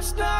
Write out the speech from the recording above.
last night.